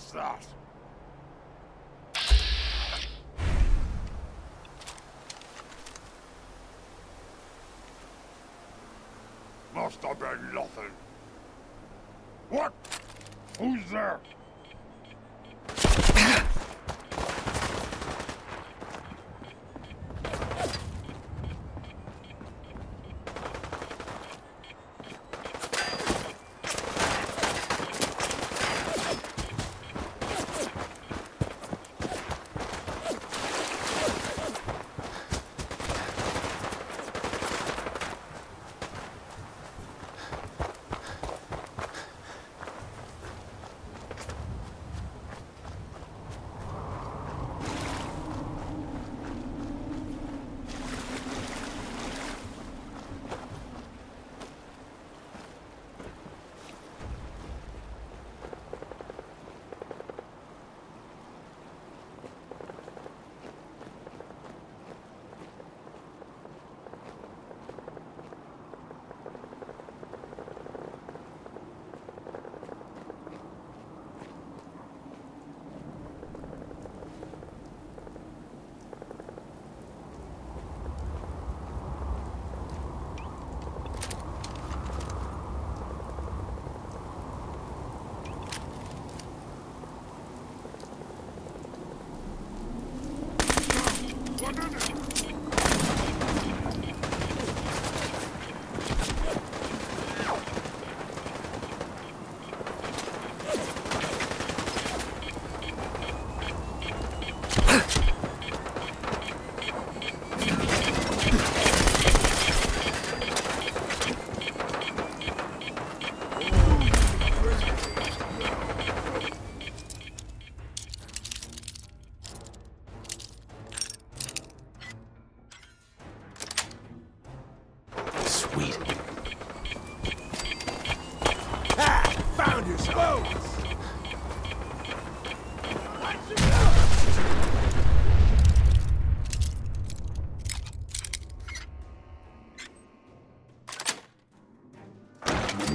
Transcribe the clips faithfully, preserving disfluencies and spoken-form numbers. What's that? Must have been nothing. What? Who's there?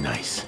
Nice.